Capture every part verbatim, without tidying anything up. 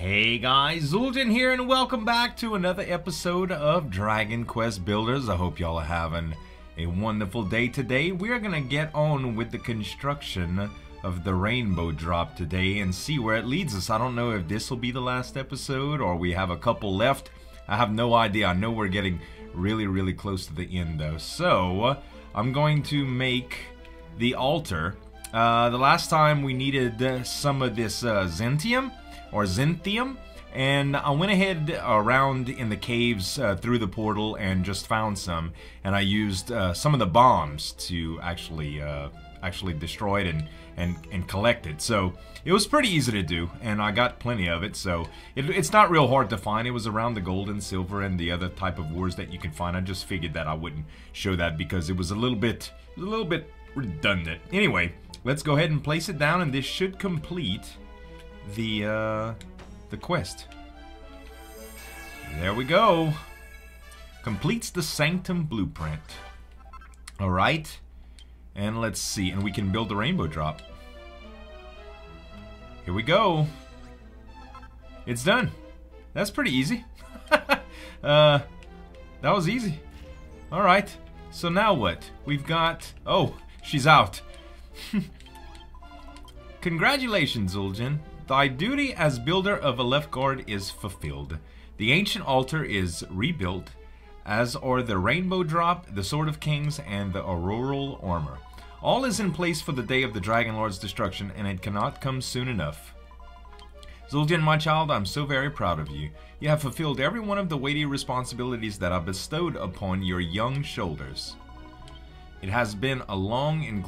Hey guys, Zuljan here and welcome back to another episode of Dragon Quest Builders. I hope y'all are having a wonderful day today. We are going to get on with the construction of the rainbow drop today and see where it leads us. I don't know if this will be the last episode or we have a couple left. I have no idea. I know we're getting really, really close to the end though. So, I'm going to make the altar. Uh, the last time we needed uh, some of this uh, Zentium. Or Zentium, and I went ahead around in the caves uh, through the portal and just found some, and I used uh, some of the bombs to actually uh, actually destroy it and, and, and collect it. So it was pretty easy to do, and I got plenty of it, so it, it's not real hard to find. It was around the gold and silver and the other type of ores that you can find. I just figured that I wouldn't show that because it was a little bit, a little bit redundant. Anyway, let's go ahead and place it down, and this should complete the uh the quest. There we go. Completes the Sanctum blueprint. All right, and let's see, and we can build the rainbow drop. Here we go. It's done. That's pretty easy. uh that was easy. All right, so now what we've got, oh, she's out. Congratulations, Zuljan. Thy duty as builder of Alefgard is fulfilled. The ancient altar is rebuilt, as are the rainbow drop, the sword of kings, and the auroral armor. All is in place for the day of the Dragonlord's destruction, and it cannot come soon enough. Zuljan, my child, I'm so very proud of you. You have fulfilled every one of the weighty responsibilities that are bestowed upon your young shoulders. It has been a long and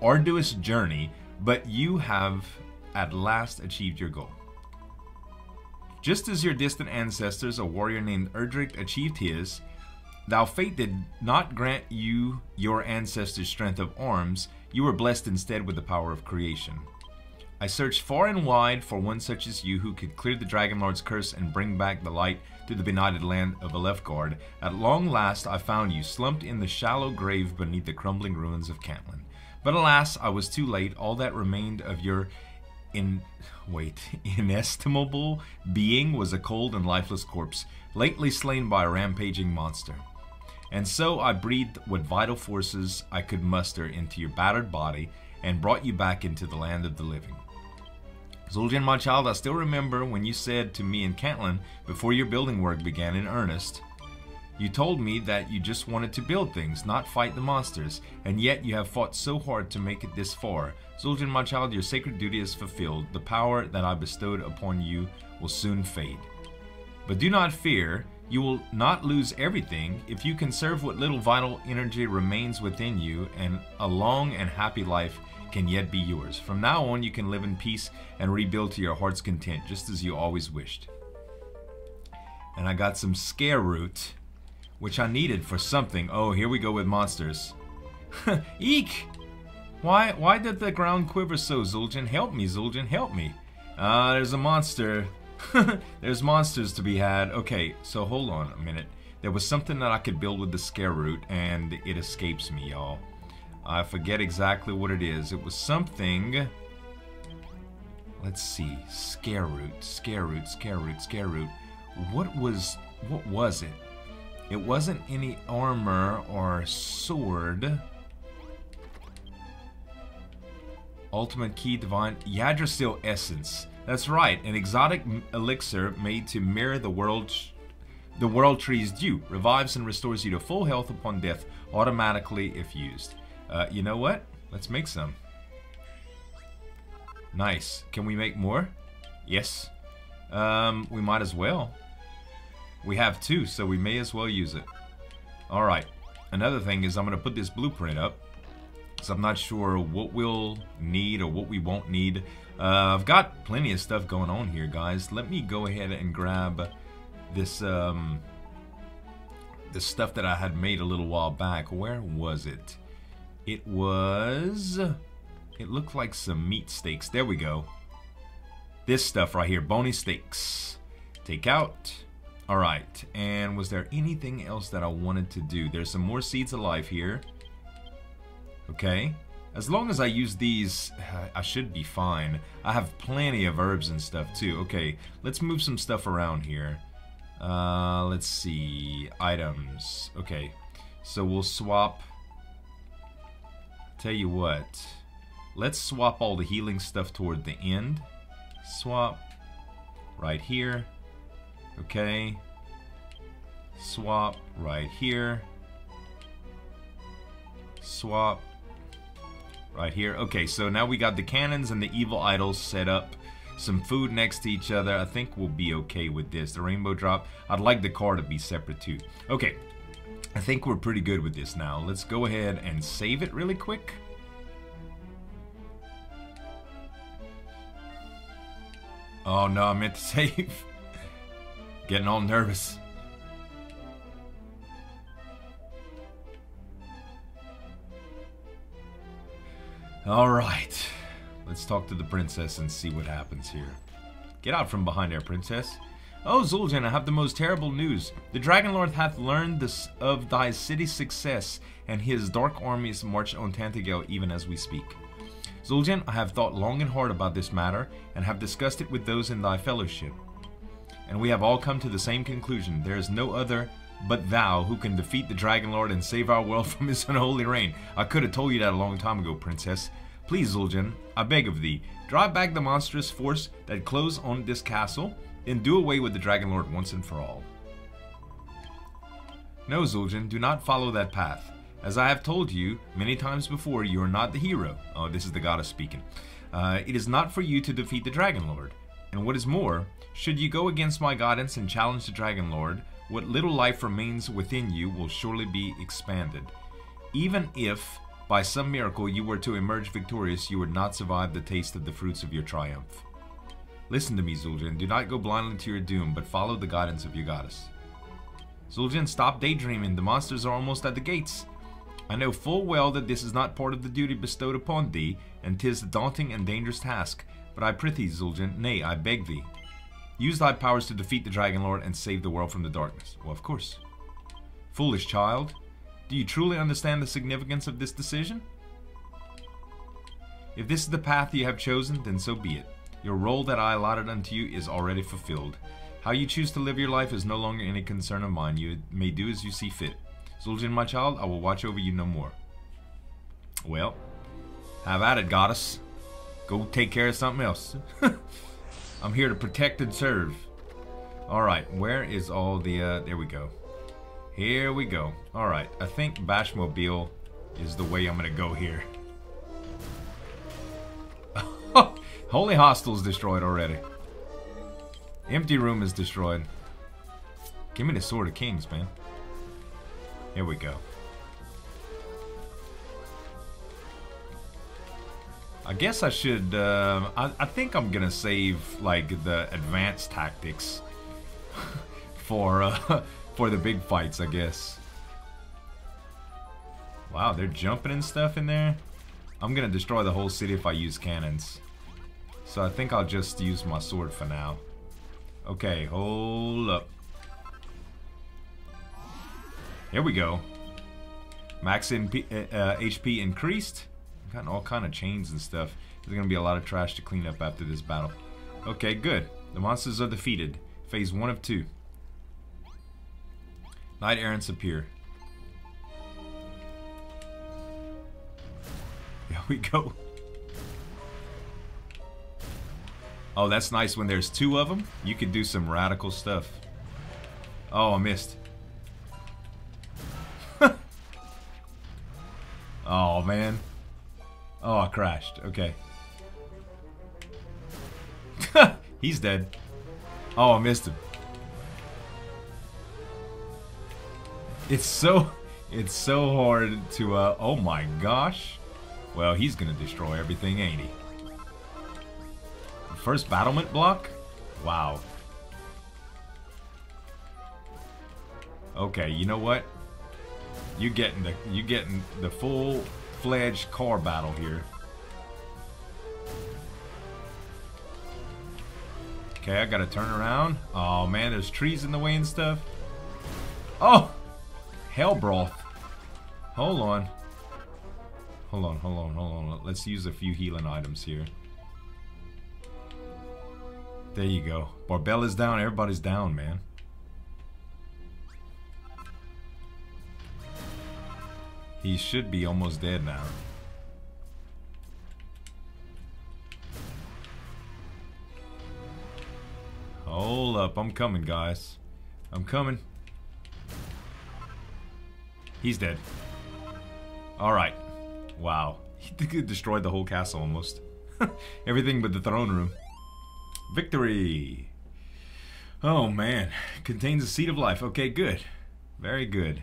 arduous journey, but you have at last achieved your goal. Just as your distant ancestors, a warrior named Erdrick, achieved his, though fate did not grant you your ancestors' strength of arms, you were blessed instead with the power of creation. I searched far and wide for one such as you who could clear the Dragonlord's curse and bring back the light to the benighted land of Alefgard. At long last, I found you slumped in the shallow grave beneath the crumbling ruins of Cantlin. But alas, I was too late. All that remained of your in wait inestimable being was a cold and lifeless corpse, lately slain by a rampaging monster. And so I breathed what vital forces I could muster into your battered body and brought you back into the land of the living. Zuljan, my child, I still remember when you said to me in Cantlin, before your building work began in earnest, you told me that you just wanted to build things, not fight the monsters, and yet you have fought so hard to make it this far. Zuljan, my child, your sacred duty is fulfilled. The power that I bestowed upon you will soon fade. But do not fear, you will not lose everything if you conserve what little vital energy remains within you, and a long and happy life can yet be yours. From now on, you can live in peace and rebuild to your heart's content, just as you always wished. And I got some scare root, which I needed for something. Oh, here we go with monsters. Eek! Why why did the ground quiver so, Zuljan? Help me, Zuljan, help me. Uh, there's a monster. There's monsters to be had. Okay, so hold on a minute. There was something that I could build with the scare root, and it escapes me, y'all. I forget exactly what it is. It was something... Let's see. Scare root, scare root, scare root, scare root. What was... what was it? It wasn't any armor or sword. Ultimate key, divine Yadrasil essence. That's right, an exotic elixir made to mirror the world, the world tree's dew. Revives and restores you to full health upon death automatically if used. Uh, you know what? Let's make some. Nice. Can we make more? Yes. Um, we might as well. We have two, so we may as well use it. Alright. Another thing is I'm going to put this blueprint up, because I'm not sure what we'll need or what we won't need. Uh, I've got plenty of stuff going on here, guys. Let me go ahead and grab this, um, this stuff that I had made a little while back. Where was it? It was... It looked like some meat steaks. There we go. This stuff right here. Bony steaks. Take out... Alright, and was there anything else that I wanted to do? There's some more Seeds of Life here. Okay, As long as I use these, I should be fine. I have plenty of herbs and stuff too. Okay, let's move some stuff around here. Uh, let's see. Items. Okay, so we'll swap. Tell you what. Let's swap all the healing stuff toward the end. Swap. Right here. Okay. Swap. Right here. Swap. Right here. Okay, so now we got the cannons and the evil idols set up. Some food next to each other. I think we'll be okay with this. The rainbow drop. I'd like the car to be separate too. Okay. I think we're pretty good with this now. Let's go ahead and save it really quick. Oh no, I meant to save. Getting all nervous. Alright. Let's talk to the princess and see what happens here. Get out from behind there, princess. Oh, Zuljan, I have the most terrible news. The Dragonlord hath learned this of thy city's success, and his dark armies march on Tantegel even as we speak. Zuljan, I have thought long and hard about this matter, and have discussed it with those in thy fellowship. And we have all come to the same conclusion. There is no other but thou who can defeat the Dragonlord and save our world from his unholy reign. I could have told you that a long time ago, princess. Please, Zuljan, I beg of thee, drive back the monstrous force that close on this castle, and do away with the Dragonlord once and for all. No, Zuljan, do not follow that path. As I have told you many times before, you are not the hero. Oh, this is the goddess speaking. Uh, it is not for you to defeat the Dragonlord. And what is more, should you go against my guidance and challenge the Dragonlord, what little life remains within you will surely be expanded. Even if, by some miracle, you were to emerge victorious, you would not survive the taste of the fruits of your triumph. Listen to me, Zuljan. Do not go blindly to your doom, but follow the guidance of your goddess. Zuljan, stop daydreaming. The monsters are almost at the gates. I know full well that this is not part of the duty bestowed upon thee, and 'tis a daunting and dangerous task. But I prithee, Zuljan, nay, I beg thee, use thy powers to defeat the Dragonlord and save the world from the darkness. Well, of course. Foolish child, do you truly understand the significance of this decision? If this is the path you have chosen, then so be it. Your role that I allotted unto you is already fulfilled. How you choose to live your life is no longer any concern of mine. You may do as you see fit. Zuljan, my child, I will watch over you no more. Well, have at it, goddess. Go take care of something else. I'm here to protect and serve. Alright, where is all the... Uh, there we go. Here we go. Alright, I think Bashmobile is the way I'm going to go here. Holy Hostel's destroyed already. Empty Room is destroyed. Give me the Sword of Kings, man. Here we go. I guess I should... Uh, I, I think I'm gonna save, like, the advanced tactics for, uh, for the big fights, I guess. Wow, they're jumping and stuff in there. I'm gonna destroy the whole city if I use cannons. So I think I'll just use my sword for now. Okay, hold up. Here we go. Max M P, uh, uh, H P increased. I've gotten all kind of chains and stuff. There's gonna be a lot of trash to clean up after this battle. Okay, good. The monsters are defeated. Phase one of two. Knight errants appear. Here we go. Oh, that's nice when there's two of them. You could do some radical stuff. Oh, I missed. Oh, man. Oh, I crashed. Okay. He's dead. Oh, I missed him. It's so... It's so hard to... Uh, oh, my gosh. Well, he's gonna destroy everything, ain't he? First battlement block? Wow. Okay, you know what? You getting the you getting the full-fledged car battle here. Okay, I gotta turn around. Oh man, there's trees in the way and stuff. Oh, hell broth. Hold on. Hold on, hold on, hold on. Let's use a few healing items here. There you go. Barbella's down. Everybody's down, man. He should be almost dead now. Hold up. I'm coming, guys. I'm coming. He's dead. Alright. Wow. He destroyed the whole castle almost. Everything but the throne room. Victory! Oh man. Contains a seed of life. Okay, good. Very good.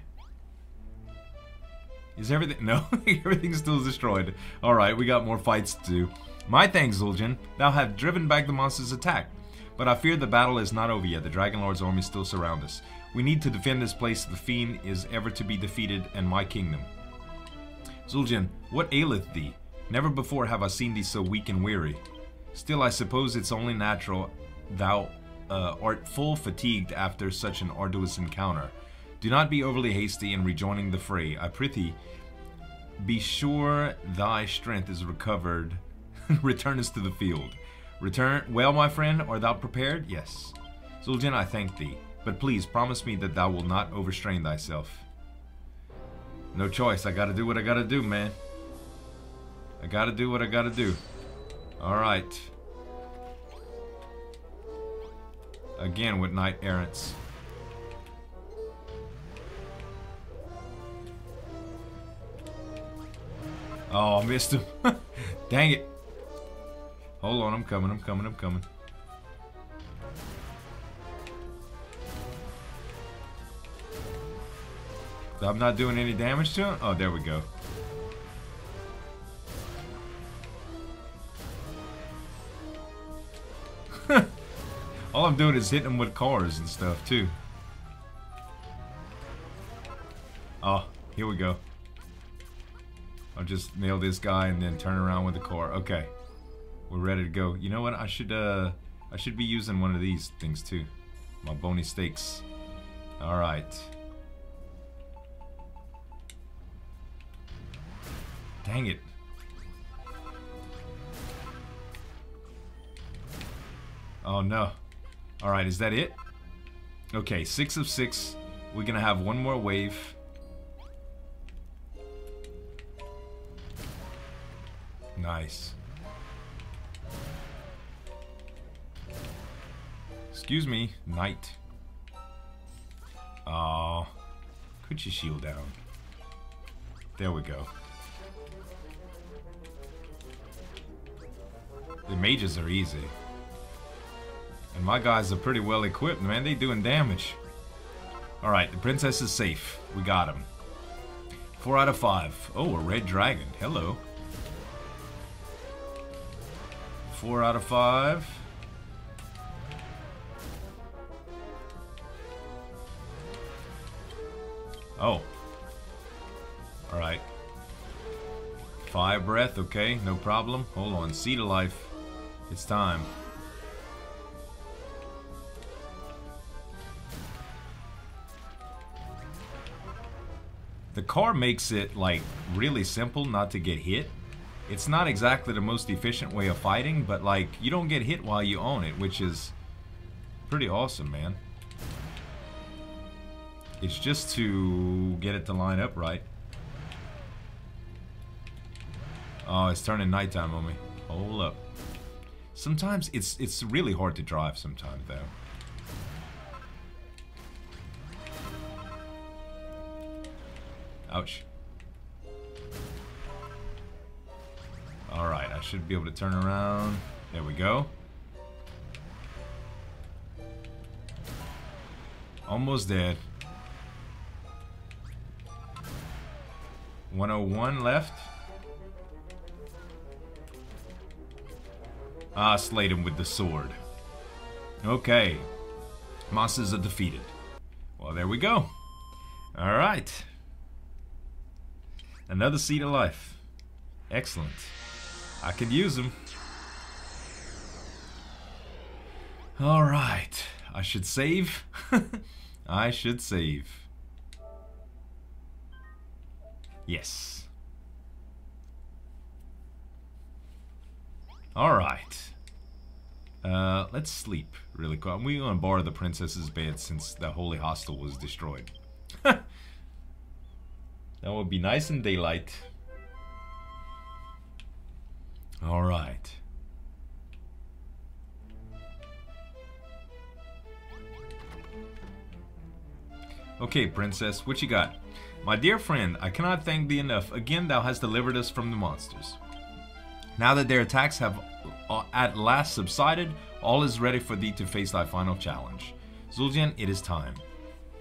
Is everything... No. Everything's still destroyed. Alright, we got more fights to do. My thanks, Zuljan. Thou have driven back the monster's attack. But I fear the battle is not over yet. The Dragonlord's army still surrounds us. We need to defend this place. The fiend is ever to be defeated, and my kingdom. Zuljan, what aileth thee? Never before have I seen thee so weak and weary. Still, I suppose it's only natural thou uh, art full fatigued after such an arduous encounter. Do not be overly hasty in rejoining the fray. I prithee, be sure thy strength is recovered. Return us to the field. Return, well, my friend, art thou prepared? Yes. Zuljan, I thank thee, but please promise me that thou wilt not overstrain thyself. No choice. I gotta do what I gotta do, man. I gotta do what I gotta do. Alright. Again with knight errants. Oh, I missed him. Dang it. Hold on, I'm coming, I'm coming, I'm coming. I'm not doing any damage to him? Oh, there we go. All I'm doing is hitting him with cars and stuff, too. Oh, here we go. I'll just nail this guy and then turn around with the car. Okay. We're ready to go. You know what? I should, uh... I should be using one of these things, too. My bony stakes. Alright. Dang it. Oh no. Alright, is that it? Okay, six of six. We're gonna have one more wave. Nice. Excuse me, knight. Oh, put your shield down. There we go. The mages are easy. And my guys are pretty well equipped, man. They doing damage. Alright, the princess is safe. We got him. Four out of five. Oh, a red dragon. Hello. Four out of five. Oh. Alright. Fire breath. Okay, no problem. Hold on. Seed of life. It's time. The car makes it, like, really simple not to get hit. It's not exactly the most efficient way of fighting, but, like, you don't get hit while you own it, which is pretty awesome, man. It's just to get it to line up right. Oh, it's turning nighttime on me. Hold up. Sometimes it's, it's really hard to drive sometimes, though. Ouch. Alright, I should be able to turn around. There we go. Almost dead. one oh one left. Ah, slayed him with the sword. Okay. Monsters are defeated. Well, there we go. Alright. Another seed of life. Excellent. I could use them. Alright. I should save. I should save. Yes. Alright. Uh, let's sleep really quick. We're going to borrow the princess's bed since the holy hostel was destroyed. That would be nice in daylight. Alright. Okay, princess, what you got? My dear friend, I cannot thank thee enough. Again, thou hast delivered us from the monsters. Now that their attacks have at last subsided, all is ready for thee to face thy final challenge. Zuljan, it is time.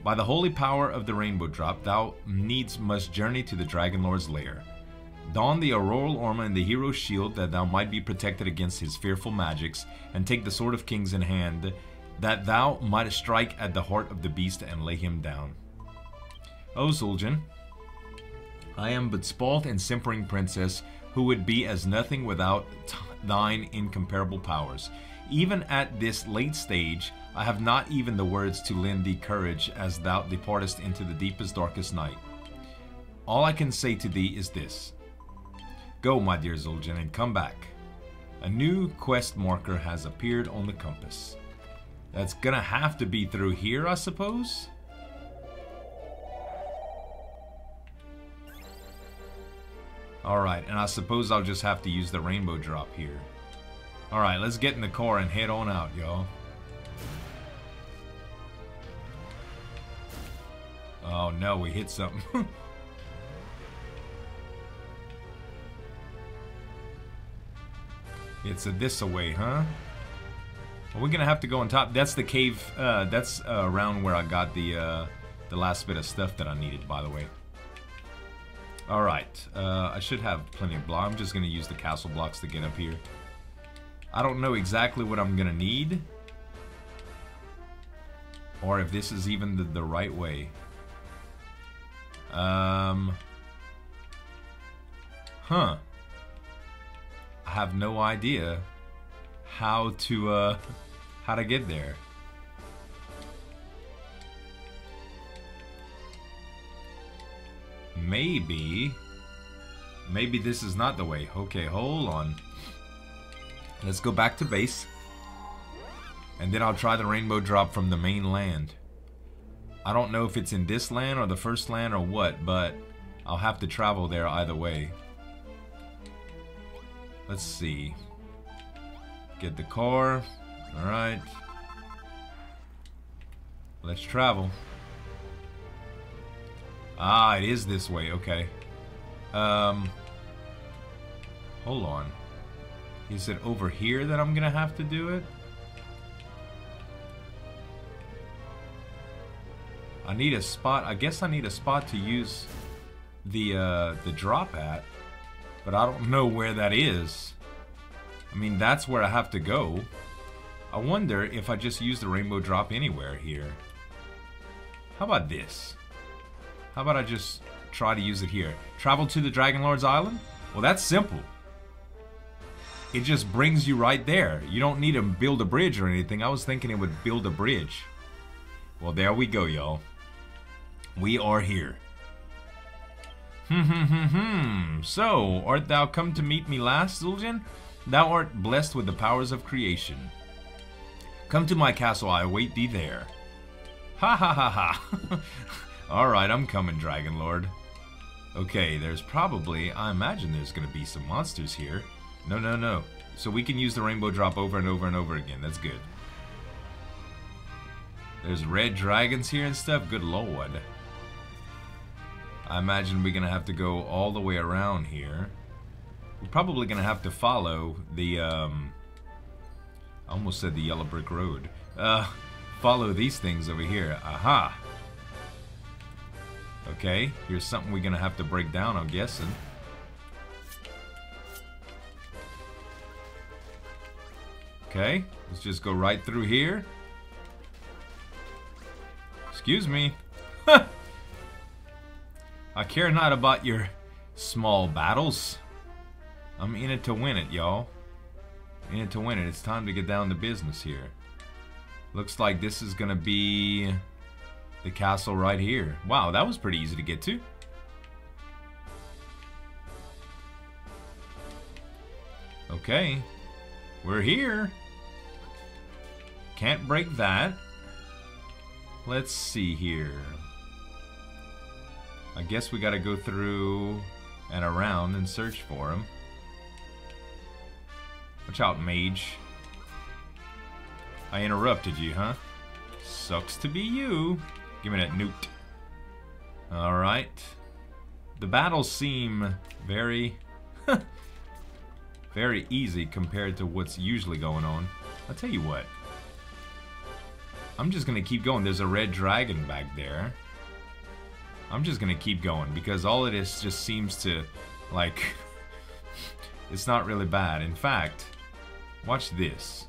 By the holy power of the rainbow drop, thou needs must journey to the Dragonlord's lair. Don the auroral armor and the hero's shield that thou might be protected against his fearful magics, and take the sword of kings in hand, that thou mightest strike at the heart of the beast and lay him down. O Zuljan, I am but spalt and simpering princess, who would be as nothing without thine incomparable powers. Even at this late stage, I have not even the words to lend thee courage as thou departest into the deepest, darkest night. All I can say to thee is this. Go, my dear Zuljan, and come back. A new quest marker has appeared on the compass. That's gonna have to be through here, I suppose? Alright, and I suppose I'll just have to use the rainbow drop here. Alright, let's get in the car and head on out, y'all. Oh no, we hit something. It's a this-a-way, huh? Well, we're gonna have to go on top. That's the cave, uh, that's uh, around where I got the, uh, the last bit of stuff that I needed, by the way. Alright, uh, I should have plenty of blocks. I'm just going to use the castle blocks to get up here. I don't know exactly what I'm going to need. Or if this is even the, the right way. Um, huh. I have no idea how to, uh, how to get there. Maybe, maybe this is not the way. Okay, hold on. Let's go back to base. And then I'll try the rainbow drop from the mainland. I don't know if it's in this land or the first land or what, but I'll have to travel there either way. Let's see. Get the car. Alright. Let's travel. Ah, it is this way, okay. Um, hold on. Is it over here that I'm gonna have to do it? I need a spot, I guess I need a spot to use the, uh, the drop at, but I don't know where that is. I mean, that's where I have to go. I wonder if I just use the rainbow drop anywhere here. How about this? How about I just try to use it here? Travel to the Dragonlord's Island? Well, that's simple. It just brings you right there. You don't need to build a bridge or anything. I was thinking it would build a bridge. Well, there we go, y'all. We are here. Hmm, hmm, hmm, hmm. So, art thou come to meet me last, Zuljan? Thou art blessed with the powers of creation. Come to my castle, I await thee there. Ha, ha, ha, ha. Alright, I'm coming, Dragonlord. Okay, there's probably... I imagine there's going to be some monsters here. No, no, no. So we can use the rainbow drop over and over and over again. That's good. There's red dragons here and stuff. Good lord. I imagine we're going to have to go all the way around here. We're probably going to have to follow the... Um, I almost said the yellow brick road. Uh, follow these things over here. Aha! Okay, here's something we're gonna have to break down, I'm guessing. Okay, let's just go right through here. Excuse me. I care not about your small battles. I'm in it to win it, y'all. In it to win it. It's time to get down to business here. Looks like this is gonna be... the castle right here. Wow, that was pretty easy to get to. Okay. We're here. Can't break that. Let's see here. I guess we gotta go through and around and search for him. Watch out, mage. I interrupted you, huh? Sucks to be you. Give me that newt. Alright. The battles seem very... very easy compared to what's usually going on. I'll tell you what. I'm just gonna keep going. There's a red dragon back there. I'm just gonna keep going because all of this just seems to, like... it's not really bad. In fact, watch this.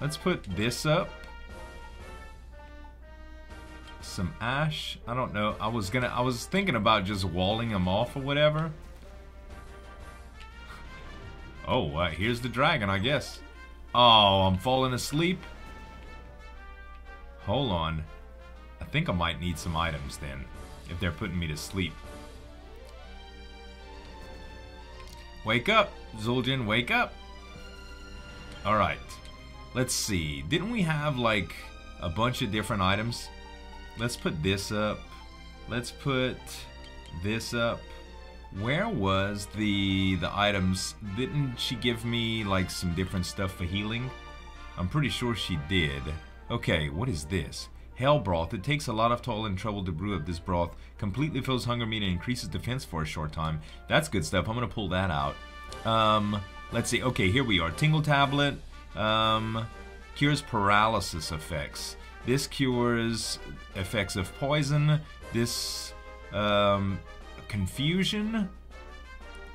Let's put this up. Some ash. I don't know. I was gonna I was thinking about just walling him off or whatever. Oh, uh, here's the dragon, I guess. Oh, I'm falling asleep. Hold on. I think I might need some items then, if they're putting me to sleep. Wake up, Zuljan, wake up. Alright. Let's see. Didn't we have like a bunch of different items? Let's put this up. Let's put this up. Where was the the items? Didn't she give me like some different stuff for healing? I'm pretty sure she did. Okay, what is this? Hell broth. It takes a lot of toil and trouble to brew up this broth. Completely fills hunger meter and increases defense for a short time. That's good stuff. I'm gonna pull that out. Um, let's see. Okay, here we are. Tingle tablet. Um, cures paralysis effects. This cures effects of poison. This um, confusion.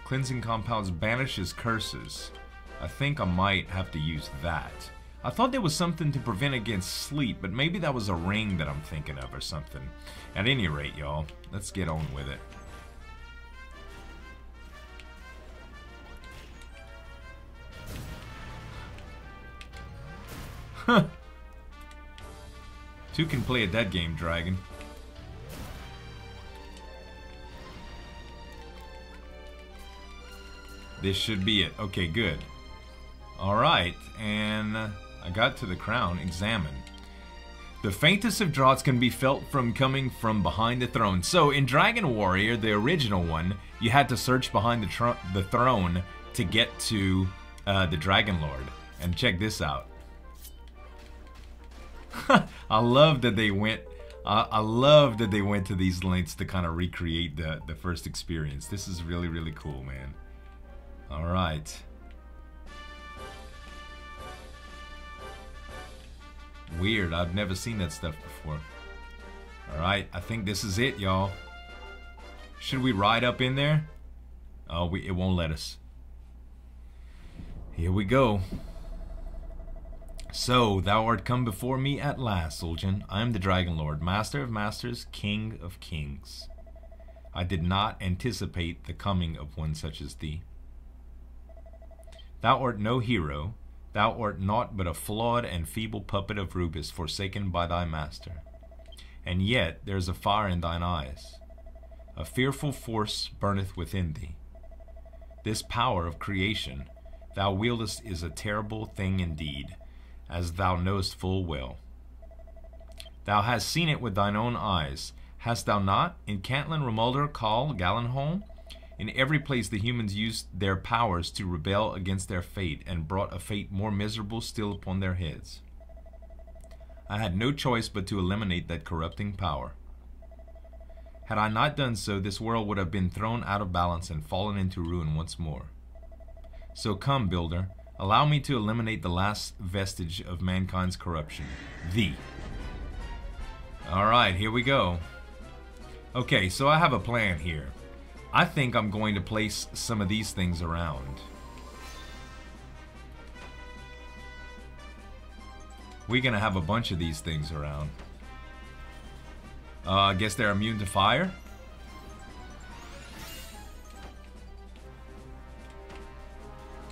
Cleansing compounds banishes curses. I think I might have to use that. I thought there was something to prevent against sleep, but maybe that was a ring that I'm thinking of or something. At any rate, y'all, let's get on with it. Huh. Two can play at that game, dragon. This should be it. Okay, good. Alright, and I got to the crown. Examine. The faintest of draughts can be felt from coming from behind the throne. So, in Dragon Warrior, the original one, you had to search behind the, tr the throne to get to uh, the Dragonlord. And check this out. I love that they went. Uh, I love that they went to these lengths to kind of recreate the the first experience. This is really really cool, man. All right. Weird. I've never seen that stuff before. All right. I think this is it, y'all. Should we ride up in there? Oh, we it won't let us. Here we go. So, thou art come before me at last, Zuljan. I am the Dragonlord, Master of Masters, King of Kings. I did not anticipate the coming of one such as thee. Thou art no hero. Thou art naught but a flawed and feeble puppet of Rubiss, forsaken by thy master. And yet there is a fire in thine eyes. A fearful force burneth within thee. This power of creation thou wieldest is a terrible thing indeed, as thou knowest full well. Thou hast seen it with thine own eyes, hast thou not? In Cantlin, Remulder, Call, Gallenholm, in every place the humans used their powers to rebel against their fate, and brought a fate more miserable still upon their heads. I had no choice but to eliminate that corrupting power. Had I not done so, this world would have been thrown out of balance and fallen into ruin once more. So come, Builder, allow me to eliminate the last vestige of mankind's corruption. Thee. Alright, here we go. Okay, so I have a plan here. I think I'm going to place some of these things around. We're going to have a bunch of these things around. Uh, I guess they're immune to fire?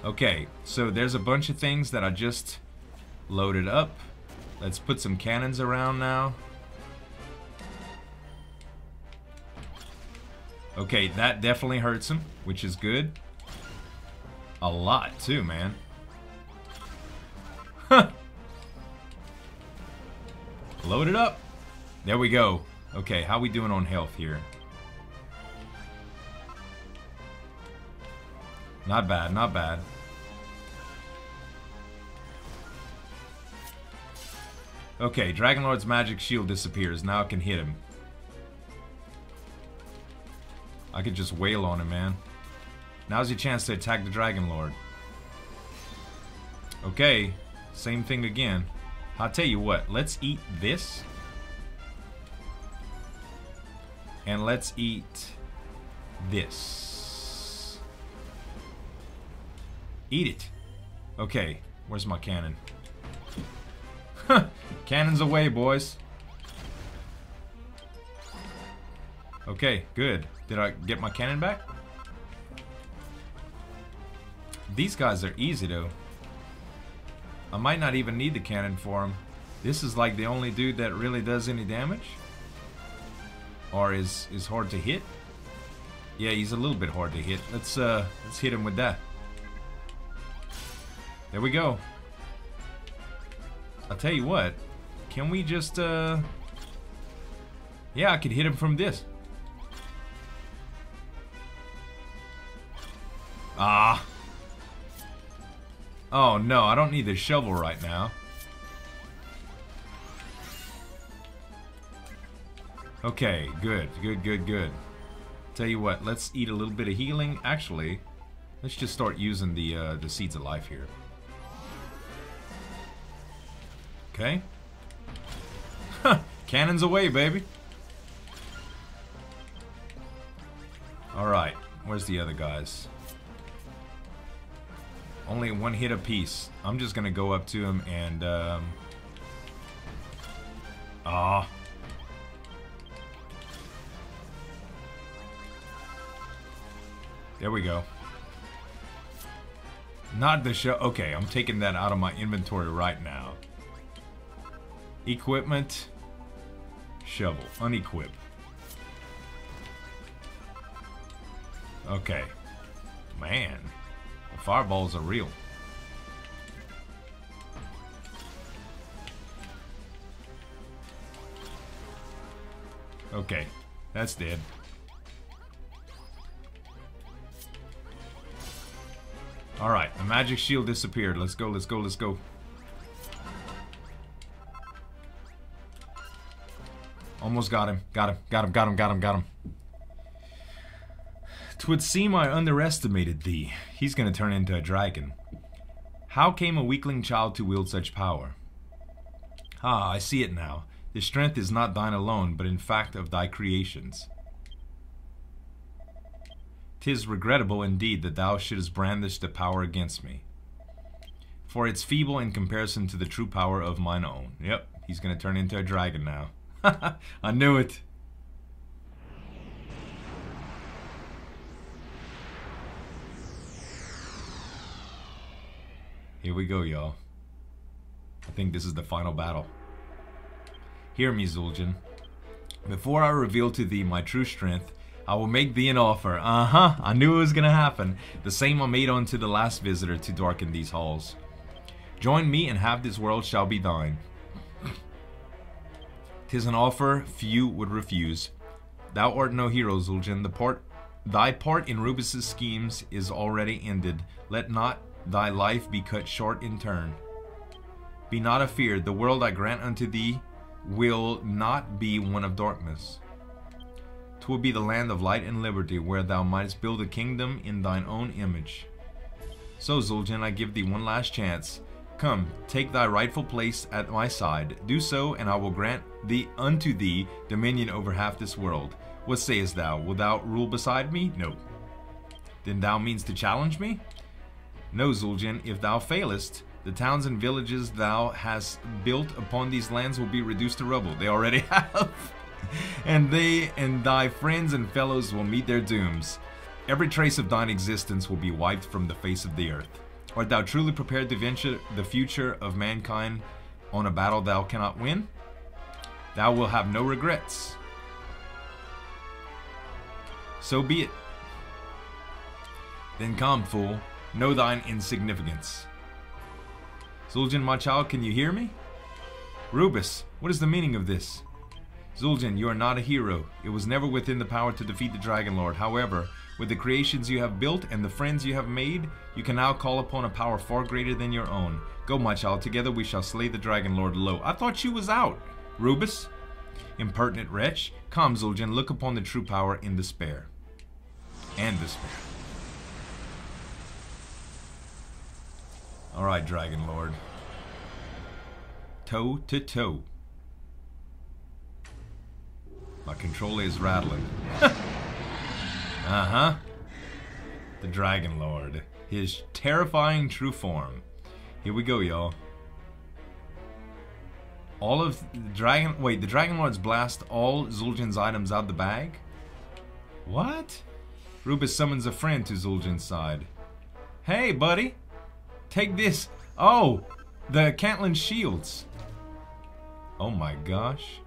Okay, so there's a bunch of things that I just loaded up. Let's put some cannons around now. Okay, that definitely hurts him, which is good. A lot too, man. Load it up. There we go. Okay, how we doing on health here? Not bad, not bad. Okay, Dragonlord's magic shield disappears. Now I can hit him. I could just wail on him, man. Now's your chance to attack the Dragonlord. Okay, same thing again. I'll tell you what, let's eat this. And let's eat this. Eat it. Okay, where's my cannon? Cannons away, boys. Okay, good. Did I get my cannon back? These guys are easy, though. I might not even need the cannon for him. This is like the only dude that really does any damage. Or is, is hard to hit. Yeah, he's a little bit hard to hit. Let's, uh, let's hit him with that. There we go. I'll tell you what. Can we just, uh... yeah, I could hit him from this. Ah. Oh, no. I don't need the shovel right now. Okay, good. Good, good, good. Tell you what. Let's eat a little bit of healing. Actually, let's just start using the, uh, the Seeds of Life here. Okay. Cannons away, baby. Alright. Where's the other guys? Only one hit apiece. I'm just going to go up to him and... Um... Ah. There we go. Not the show. Okay, I'm taking that out of my inventory right now. Equipment, shovel, unequip. Okay, man, well, fireballs are real. Okay, that's dead. All right, the magic shield disappeared. Let's go, let's go, let's go. Almost got him. Got him. Got him. Got him. Got him. Got him. 'Twould seem I underestimated thee. He's going to turn into a dragon. How came a weakling child to wield such power? Ah, I see it now. The strength is not thine alone, but in fact of thy creations. 'Tis regrettable indeed that thou shouldst brandish the power against me. For it's feeble in comparison to the true power of mine own. Yep, he's going to turn into a dragon now. I knew it. Here we go, y'all. I think this is the final battle. Hear me, Zuljan. Before I reveal to thee my true strength, I will make thee an offer. Uh-huh, I knew it was gonna happen. The same I made unto the last visitor to darken these halls. Join me and half this world shall be thine. 'Tis an offer few would refuse. Thou art no hero, Zuljan. The part, thy part in Rubiss' schemes is already ended. Let not thy life be cut short in turn. Be not afeard. The world I grant unto thee will not be one of darkness. 'Twill be the land of light and liberty, where thou mightest build a kingdom in thine own image. So, Zuljan, I give thee one last chance. Come, take thy rightful place at my side. Do so, and I will grant thee unto thee dominion over half this world. What sayest thou? Wilt thou rule beside me? No. Then thou meanst to challenge me? No, Zuljan, if thou failest, the towns and villages thou hast built upon these lands will be reduced to rubble. They already have. And they and thy friends and fellows will meet their dooms. Every trace of thine existence will be wiped from the face of the earth. Art thou truly prepared to venture the future of mankind on a battle thou cannot win? Thou wilt have no regrets. So be it. Then come, fool. Know thine insignificance. Zuljan, my child, can you hear me? Rubiss, what is the meaning of this? Zuljan, you are not a hero. It was never within the power to defeat the Dragonlord. However, with the creations you have built and the friends you have made, you can now call upon a power far greater than your own. Go, my child, together we shall slay the Dragonlord low. I thought she was out. Rubiss? Impertinent wretch. Come, Zuljan, look upon the true power in despair. And despair. Alright, Dragonlord. Toe to toe. My controller is rattling. Uh-huh. The Dragonlord. His terrifying true form. Here we go, y'all. All of the Dragon... Wait, the Dragonlords blast all Zuljan's items out the bag? What? Rubiss summons a friend to Zuljan's side. Hey, buddy. Take this. Oh, the Cantlin shields. Oh my gosh.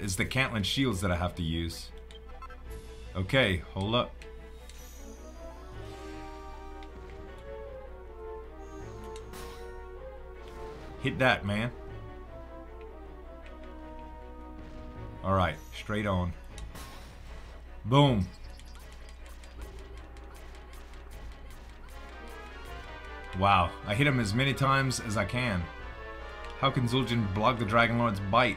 It's the Cantlin shields that I have to use. Okay, hold up. Hit that, man. Alright, straight on. Boom. Wow, I hit him as many times as I can. How can Zuljan block the Dragonlord's bite?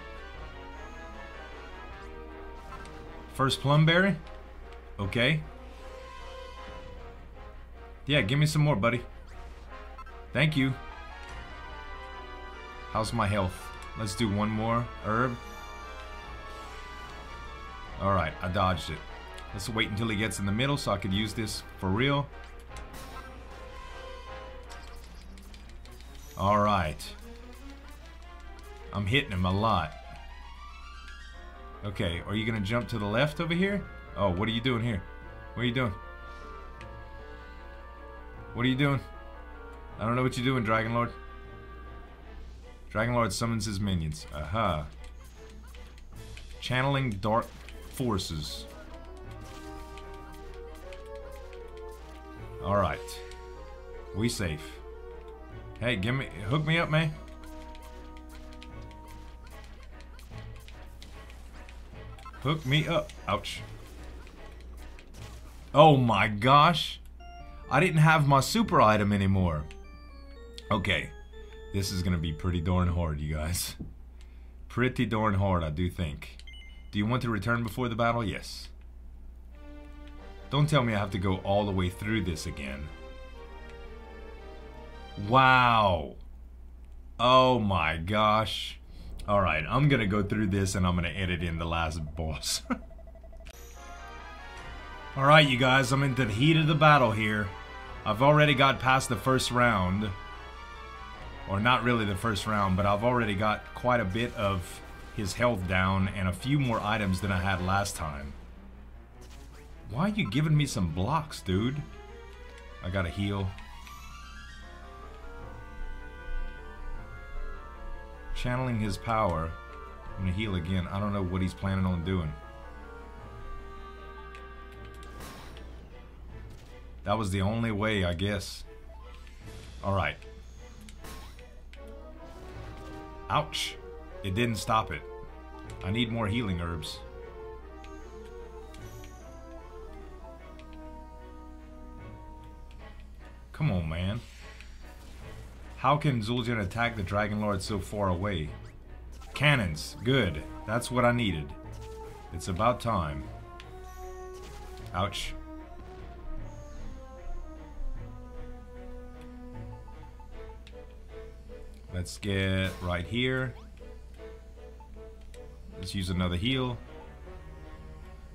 First plumberry? Okay. Yeah, give me some more, buddy. Thank you. How's my health? Let's do one more herb. Alright, I dodged it. Let's wait until he gets in the middle so I can use this for real. Alright. I'm hitting him a lot. Okay, are you gonna jump to the left over here? Oh, what are you doing here? What are you doing? What are you doing? I don't know what you're doing, Dragonlord. Dragonlord summons his minions. Aha. Channeling dark forces. Alright. We safe. Hey, give me, hook me up, man. Hook me up. Ouch. Oh my gosh. I didn't have my super item anymore. Okay. This is gonna be pretty darn hard, you guys. Pretty darn hard, I do think. Do you want to return before the battle? Yes. Don't tell me I have to go all the way through this again. Wow. Oh my gosh. Alright, I'm gonna go through this and I'm gonna edit in the last boss. Alright, you guys, I'm in the heat of the battle here. I've already got past the first round. Or not really the first round, but I've already got quite a bit of his health down and a few more items than I had last time. Why are you giving me some blocks, dude? I gotta heal. Channeling his power. I'm gonna heal again. I don't know what he's planning on doing. That was the only way, I guess. Alright. Ouch. It didn't stop it. I need more healing herbs. Come on, man. How can Zuljan attack the Dragonlord so far away? Cannons. Good. That's what I needed. It's about time. Ouch. Let's get right here. Let's use another heal.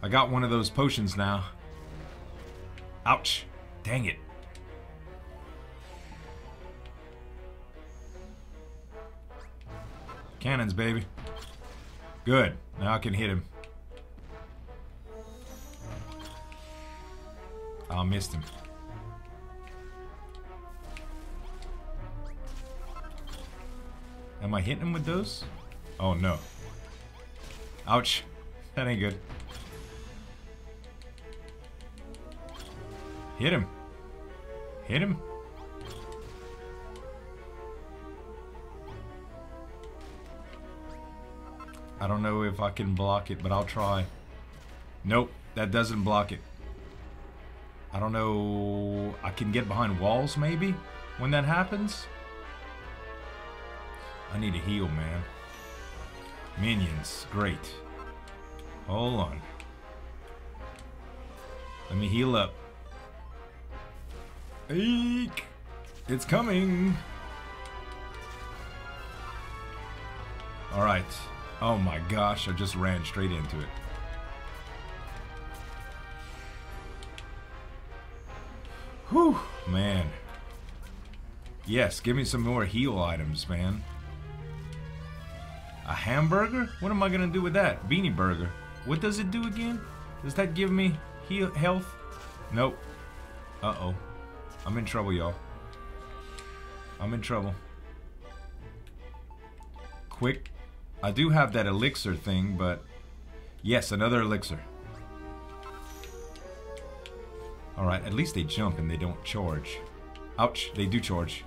I got one of those potions now. Ouch. Dang it. Cannons, baby. Good. Now I can hit him. I missed him. Am I hitting him with those? Oh no. Ouch. That ain't good. Hit him. Hit him. I don't know if I can block it, but I'll try. Nope, that doesn't block it. I don't know. I can get behind walls maybe when that happens. I need a heal, man. Minions, great. Hold on. Let me heal up. Eek! It's coming. All right. Oh my gosh, I just ran straight into it. Whew, man. Yes, give me some more heal items, man. A hamburger? What am I gonna do with that? Beanie burger. What does it do again? Does that give me heal health? Nope. Uh-oh. I'm in trouble, y'all. I'm in trouble. Quick. I do have that elixir thing, but... Yes, another elixir. Alright, at least they jump and they don't charge. Ouch, they do charge.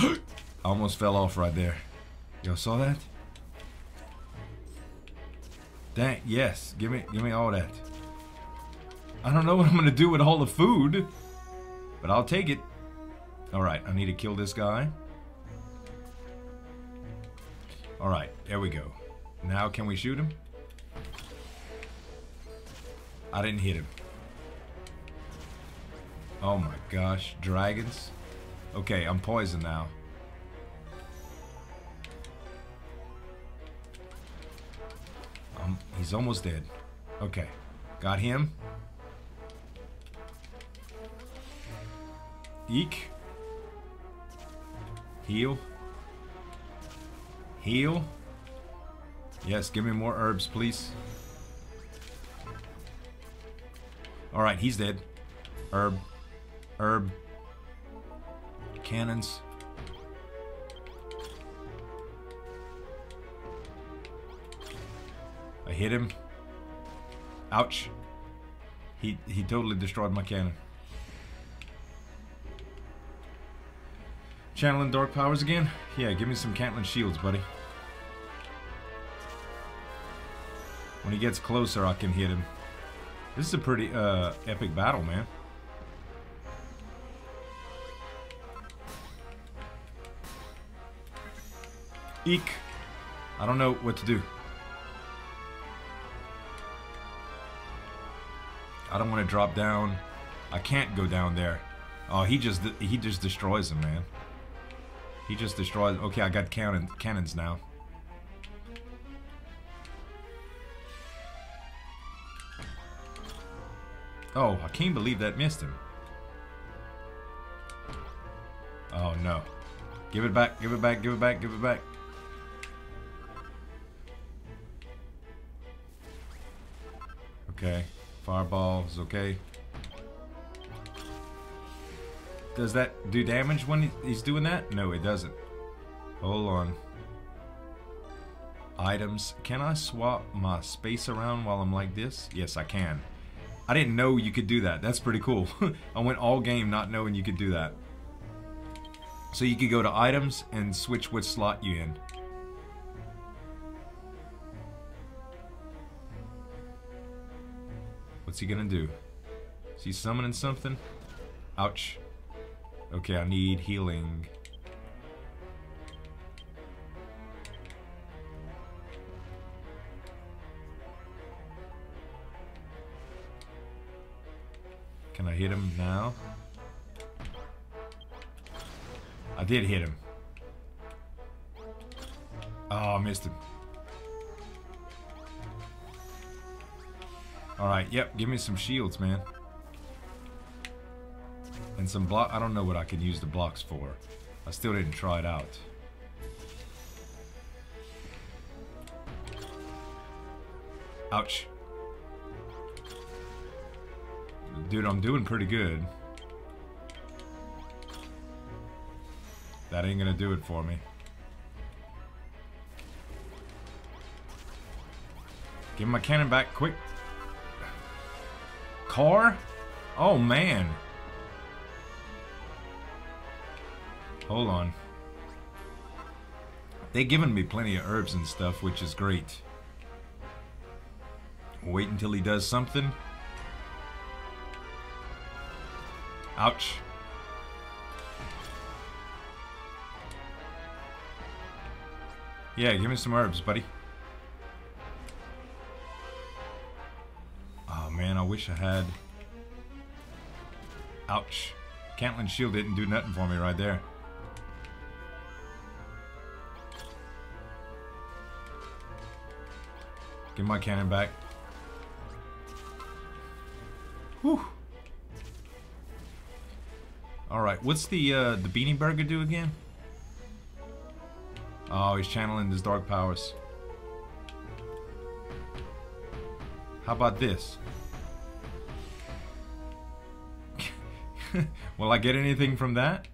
I almost fell off right there. Y'all saw that? Dang, yes, give me, give me all that. I don't know what I'm gonna do with all the food, but I'll take it. Alright, I need to kill this guy. Alright, there we go. Now can we shoot him? I didn't hit him. Oh my gosh, dragons. Okay, I'm poisoned now. Um, he's almost dead. Okay, got him. Eek. Heal. Heal. Yes, give me more herbs, please. Alright, he's dead. Herb. Herb. Cannons. I hit him. Ouch. He, he totally destroyed my cannon. Channeling dark powers again? Yeah, give me some Cantlin shields, buddy. When he gets closer, I can hit him. This is a pretty uh, epic battle, man. Eek! I don't know what to do. I don't want to drop down. I can't go down there. Oh, he just he just destroys him, man. He just destroys. Okay, I got cannon, cannons now. Oh, I can't believe that missed him. Oh no. Give it back, give it back, give it back, give it back. Okay. Fireball is okay. Does that do damage when he's doing that? No, it doesn't. Hold on. Items. Can I swap my space around while I'm like this? Yes, I can. I didn't know you could do that. That's pretty cool. I went all game not knowing you could do that. So you could go to items and switch which slot you in. What's he gonna do? Is he summoning something? Ouch. Okay, I need healing. Can I hit him now? I did hit him. Oh, I missed him. Alright, yep, give me some shields, man. And some block. I don't know what I can use the blocks for. I still didn't try it out. Ouch. Dude, I'm doing pretty good. That ain't gonna do it for me. Give my cannon back, quick. car? Oh, man. Hold on. They've given me plenty of herbs and stuff, which is great. Wait until he does something. Ouch. Yeah, give me some herbs, buddy. Oh, man, I wish I had... Ouch. Cantlin's shield didn't do nothing for me right there. Give my cannon back. Whew. Alright, what's the uh, the Beanie Burger do again? Oh, he's channeling his dark powers. How about this? Will I get anything from that?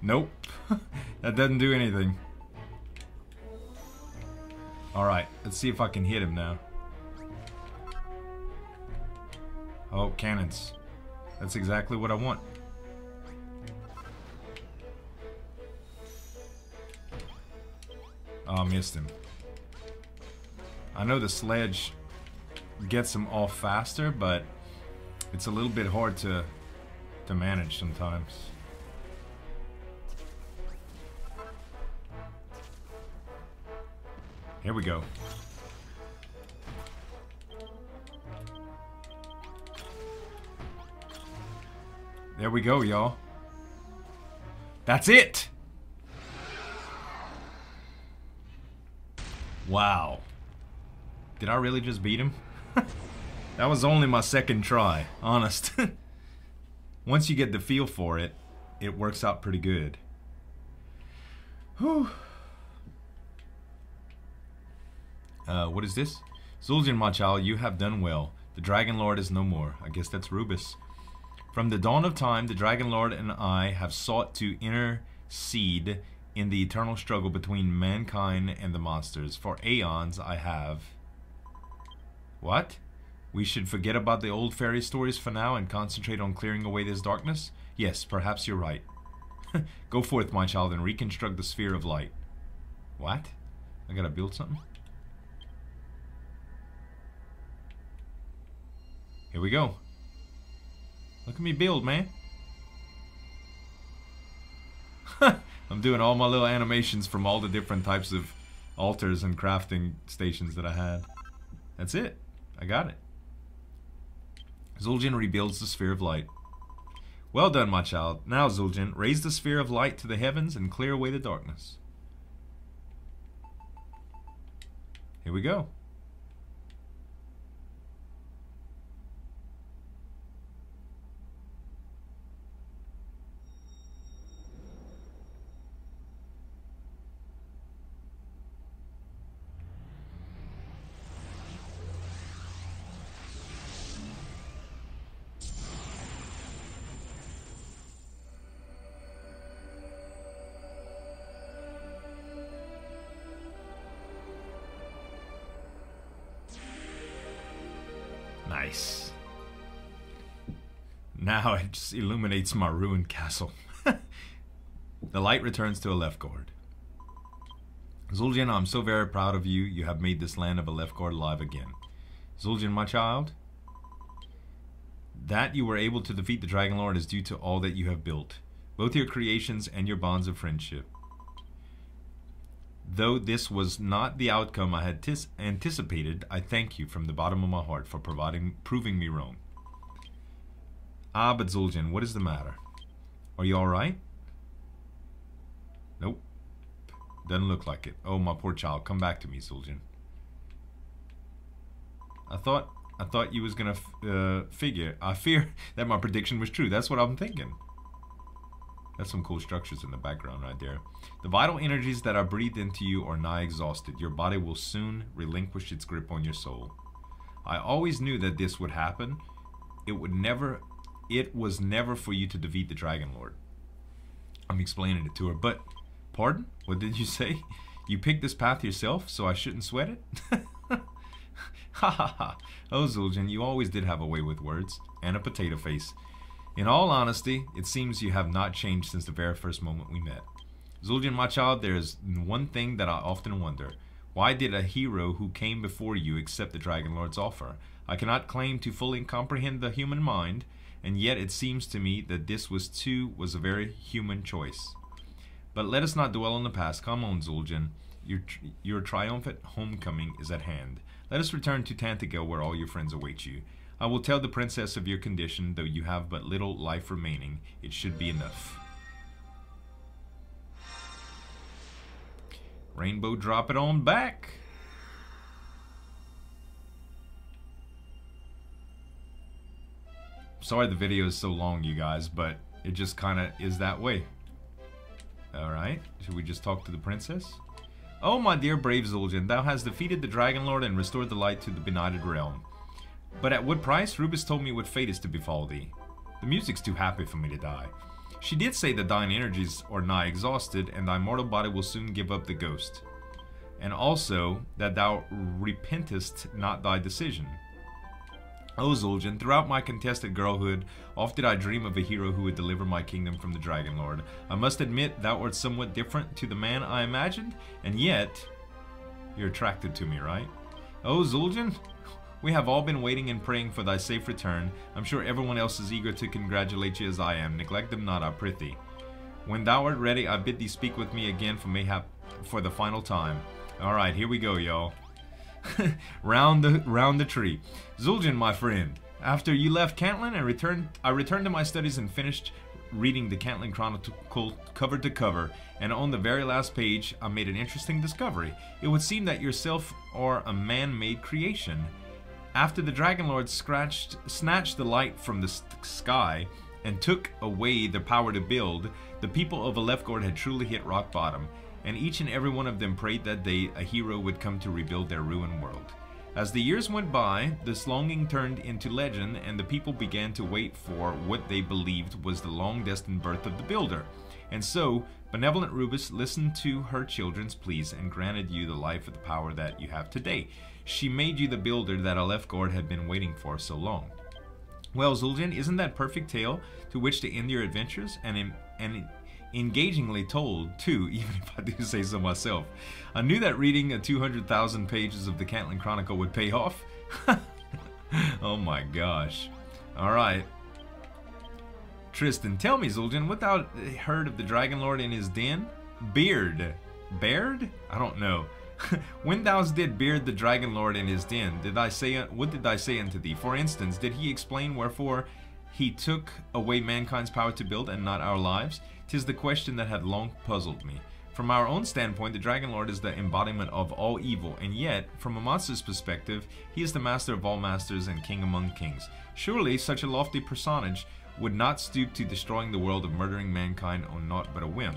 Nope. That doesn't do anything. Alright, let's see if I can hit him now. Oh, cannons. That's exactly what I want. Oh, missed him. I know the sledge gets him off faster, but it's a little bit hard to to manage sometimes. Here we go. There we go, y'all. That's it! Wow. Did I really just beat him? That was only my second try, honest. Once you get the feel for it, it works out pretty good. Whew. Uh, what is this? Zuljan, my child, you have done well. The Dragonlord is no more. I guess that's Rubiss. From the dawn of time, the Dragonlord and I have sought to intercede in the eternal struggle between mankind and the monsters. For aeons, I have... What? We should forget about the old fairy stories for now and concentrate on clearing away this darkness? Yes, perhaps you're right. Go forth, my child, and reconstruct the sphere of light. What? I gotta build something? Here we go. Look at me build, man. I'm doing all my little animations from all the different types of altars and crafting stations that I had. That's it. I got it. Zuljan rebuilds the sphere of light. Well done, my child. Now, Zuljan, raise the sphere of light to the heavens and clear away the darkness. Here we go. Nice. Now it just illuminates my ruined castle. The light returns to Alefgard. Zuljan, I'm so very proud of you. You have made this land of Alefgard alive again. Zuljan, my child, that you were able to defeat the Dragonlord is due to all that you have built, both your creations and your bonds of friendship. Though this was not the outcome I had anticipated, I thank you from the bottom of my heart for providing, proving me wrong. Ah, but Zuljan, what is the matter? Are you alright? Nope. Doesn't look like it. Oh, my poor child. Come back to me, Zuljan. I thought, I thought you was gonna f uh, figure. I fear that my prediction was true. That's what I'm thinking. That's some cool structures in the background right there. The vital energies that are breathed into you are nigh exhausted. Your body will soon relinquish its grip on your soul. I always knew that this would happen. It would never, it was never for you to defeat the Dragonlord. I'm explaining it to her, but, pardon? What did you say? You picked this path yourself, so I shouldn't sweat it? Ha ha ha. Oh, Zuljan, you always did have a way with words. And a potato face. In all honesty, it seems you have not changed since the very first moment we met. Zuljan, my child, there is one thing that I often wonder. Why did a hero who came before you accept the Dragonlord's offer? I cannot claim to fully comprehend the human mind, and yet it seems to me that this was too was a very human choice. But let us not dwell on the past. Come on, Zuljan. Your, your triumphant homecoming is at hand. Let us return to Tantegel, where all your friends await you. I will tell the princess of your condition, though you have but little life remaining. It should be enough. Rainbow, drop it on back. Sorry the video is so long, you guys, but it just kind of is that way. Alright, should we just talk to the princess? Oh, my dear brave Zuljan, thou hast defeated the Dragonlord and restored the light to the benighted realm. But at what price? Rubiss told me what fate is to befall thee. The music's too happy for me to die. She did say that thine energies are nigh exhausted, and thy mortal body will soon give up the ghost. And also, that thou repentest not thy decision. O Zuljan, throughout my contested girlhood, oft did I dream of a hero who would deliver my kingdom from the Dragonlord. I must admit, thou art somewhat different to the man I imagined, and yet, you're attracted to me, right? O Zuljan, we have all been waiting and praying for thy safe return. I'm sure everyone else is eager to congratulate you as I am. Neglect them not, I prithee. When thou art ready, I bid thee speak with me again for mayhap for the final time. Alright, here we go, y'all. round the round the tree. Zuljan, my friend, after you left Cantlin and returned, I returned to my studies and finished reading the Cantlin Chronicle cover to cover, and on the very last page I made an interesting discovery. It would seem that yourself are a man-made creation. After the Dragonlord scratched, snatched the light from the sky and took away the power to build, the people of Alefgard had truly hit rock bottom. And each and every one of them prayed that day a hero would come to rebuild their ruined world. As the years went by, this longing turned into legend, and the people began to wait for what they believed was the long-destined birth of the builder. And so, benevolent Rubiss listened to her children's pleas and granted you the life of the power that you have today. She made you the builder that Alefgard had been waiting for so long. Well, Zuljan, isn't that perfect tale to which to end your adventures? And in, and in, engagingly told, too, even if I do say so myself. I knew that reading two hundred thousand pages of the Cantlin Chronicle would pay off. Oh my gosh. Alright. Tristan, tell me, Zuljan, what thou heard of the Dragonlord in his den? Beard. Baird? I don't know. When thou did beard the Dragonlord in his den, did I say, what did I say unto thee? For instance, did he explain wherefore he took away mankind's power to build and not our lives? 'Tis the question that had long puzzled me. From our own standpoint, the Dragonlord is the embodiment of all evil, and yet, from a monster's perspective, he is the master of all masters and king among kings. Surely, such a lofty personage would not stoop to destroying the world of murdering mankind on naught but a whim.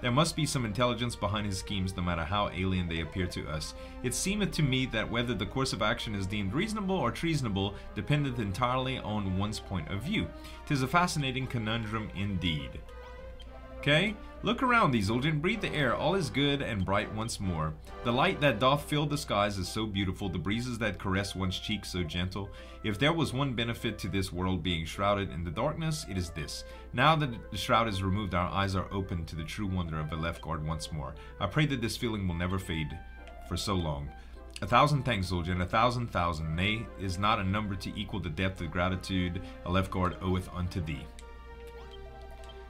There must be some intelligence behind his schemes, no matter how alien they appear to us. It seemeth to me that whether the course of action is deemed reasonable or treasonable dependeth entirely on one's point of view. 'Tis a fascinating conundrum indeed. Okay? Look around thee, Zuljan. Breathe the air. All is good and bright once more. The light that doth fill the skies is so beautiful, the breezes that caress one's cheek so gentle. If there was one benefit to this world being shrouded in the darkness, it is this. Now that the shroud is removed, our eyes are open to the true wonder of Alefgard once more. I pray that this feeling will never fade for so long. A thousand thanks, Zuljan. A thousand thousand. Nay, is not a number to equal the depth of gratitude Alefgard oweth unto thee.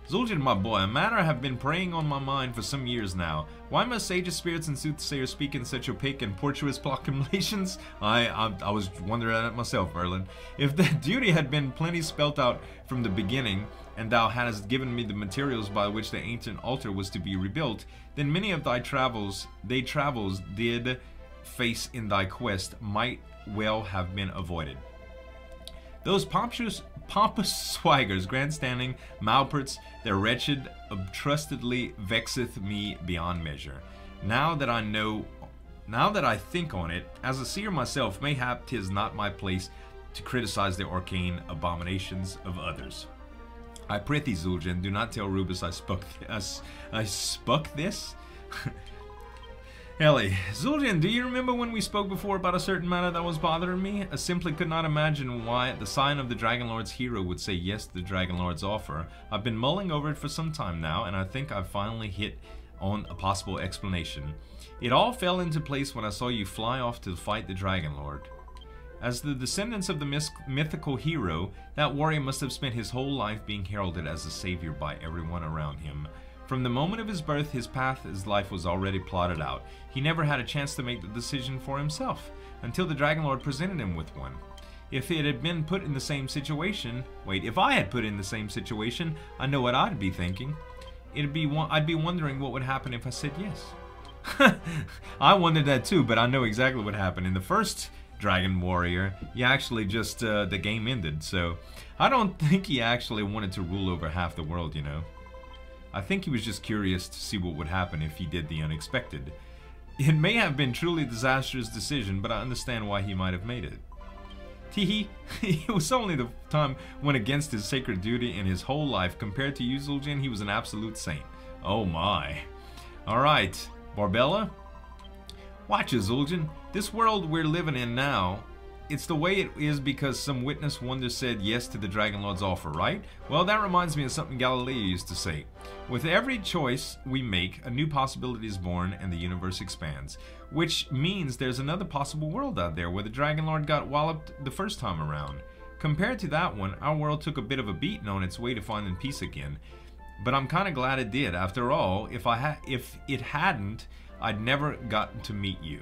Zuljan, my boy, a matter have been preying on my mind for some years now. Why must sages, spirits, and soothsayers speak in such opaque and portuous proclamations? I, I I was wondering at it myself, Merlin. If that duty had been plenty spelt out from the beginning, and thou hadst given me the materials by which the ancient altar was to be rebuilt, then many of thy travels, they travels did face in thy quest, might well have been avoided. Those pompous, pompous swaggers, grandstanding malperts, their wretched, obtrustedly vexeth me beyond measure. Now that I know, now that I think on it, as a seer myself, mayhap 'tis not my place to criticize the arcane abominations of others. I prithee, Zuljan, do not tell Rubiss I spoke, th I, I spoke this. Ellie, Zuljan, do you remember when we spoke before about a certain matter that was bothering me? I simply could not imagine why the sign of the Dragonlord's hero would say yes to the Dragonlord's offer. I've been mulling over it for some time now, and I think I've finally hit on a possible explanation. It all fell into place when I saw you fly off to fight the Dragonlord. As the descendants of the mythical hero, that warrior must have spent his whole life being heralded as a savior by everyone around him. From the moment of his birth, his path, his life was already plotted out. He never had a chance to make the decision for himself, until the Dragonlord presented him with one. If it had been put in the same situation, wait, if I had put in the same situation, I know what I'd be thinking. It'd be, I'd be wondering what would happen if I said yes. I wondered that too, but I know exactly what happened. In the first Dragon Warrior, he actually just, uh, the game ended, so I don't think he actually wanted to rule over half the world, you know. I think he was just curious to see what would happen if he did the unexpected. It may have been truly a disastrous decision, but I understand why he might have made it. Teehee, it was only the time went against his sacred duty in his whole life. Compared to you, Zuljan, he was an absolute saint. Oh my. Alright, Barbella? Watch it, Zuljan. This world we're living in now, it's the way it is because some witness wonder said yes to the Dragonlord's offer, right? Well, that reminds me of something Galileo used to say. With every choice we make, a new possibility is born and the universe expands. Which means there's another possible world out there where the Dragonlord got walloped the first time around. Compared to that one, our world took a bit of a beating on its way to finding peace again. But I'm kinda glad it did. After all, if, I ha if it hadn't, I'd never gotten to meet you.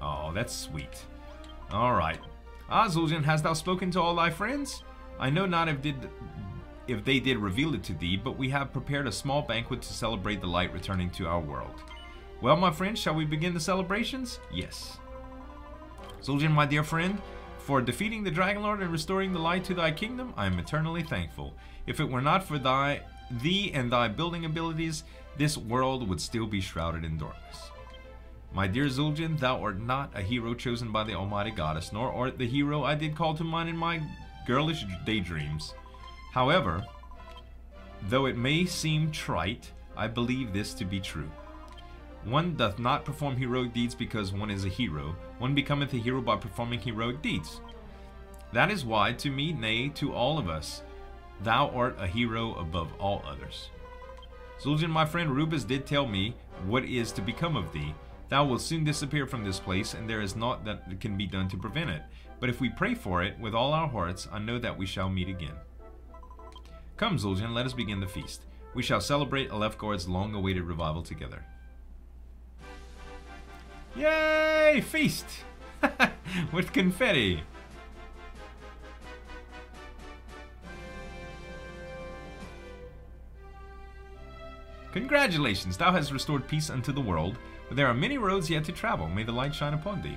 Oh, that's sweet. Alright. Ah, Zuljan, hast thou spoken to all thy friends? I know not if, did, if they did reveal it to thee, but we have prepared a small banquet to celebrate the light returning to our world. Well, my friend, shall we begin the celebrations? Yes. Zuljan, my dear friend, for defeating the Dragonlord and restoring the light to thy kingdom, I am eternally thankful. If it were not for thy, thee and thy building abilities, this world would still be shrouded in darkness. My dear Zuljan, thou art not a hero chosen by the almighty goddess, nor art the hero I did call to mind in my girlish daydreams. However, though it may seem trite, I believe this to be true. One doth not perform heroic deeds because one is a hero. One becometh a hero by performing heroic deeds. That is why, to me, nay, to all of us, thou art a hero above all others. Zuljan, my friend, Rubiss did tell me what is to become of thee. Thou wilt soon disappear from this place, and there is naught that can be done to prevent it. But if we pray for it with all our hearts, I know that we shall meet again. Come, Zuljan, let us begin the feast. We shall celebrate Alefgard's long-awaited revival together. Yay! Feast! With confetti! Congratulations! Thou hast restored peace unto the world. But there are many roads yet to travel. May the light shine upon thee.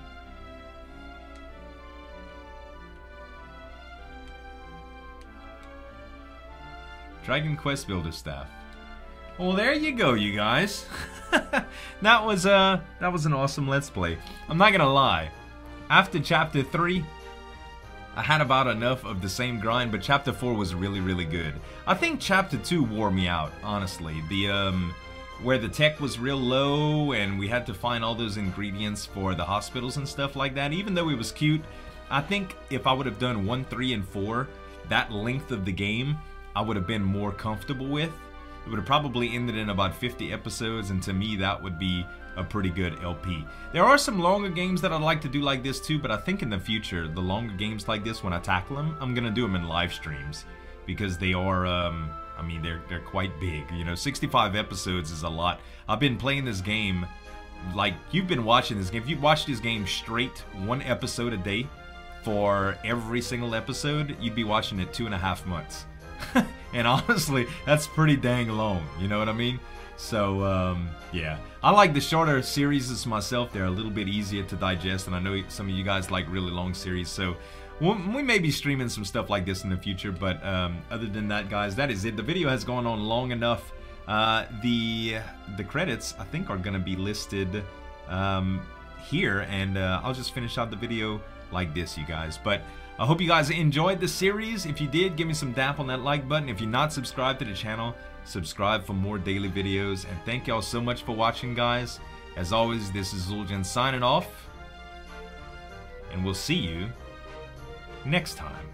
Dragon Quest Builder Staff. Well, there you go, you guys. That was uh, that was an awesome Let's Play. I'm not gonna lie. After Chapter three, I had about enough of the same grind, but Chapter four was really, really good. I think Chapter two wore me out, honestly. The um. where the tech was real low and we had to find all those ingredients for the hospitals and stuff like that. Even though it was cute, I think if I would have done one, three, and four, that length of the game, I would have been more comfortable with. It would have probably ended in about fifty episodes, and to me that would be a pretty good L P. There are some longer games that I'd like to do like this too, but I think in the future, the longer games like this, when I tackle them, I'm gonna do them in live streams. Because they are, um... I mean, they're, they're quite big, you know, sixty-five episodes is a lot. I've been playing this game, like, you've been watching this game. If you've watched this game straight, one episode a day, for every single episode, you'd be watching it two and a half months. And honestly, that's pretty dang long, you know what I mean? So, um, yeah. I like the shorter series myself. They're a little bit easier to digest, and I know some of you guys like really long series, so... we may be streaming some stuff like this in the future, but um, other than that, guys, that is it. The video has gone on long enough. Uh, the the credits, I think, are going to be listed um, here, and uh, I'll just finish out the video like this, you guys. But I hope you guys enjoyed the series. If you did, give me some dap on that like button. If you're not subscribed to the channel, subscribe for more daily videos. And thank y'all so much for watching, guys. As always, this is Zuljan signing off, and we'll see you next time.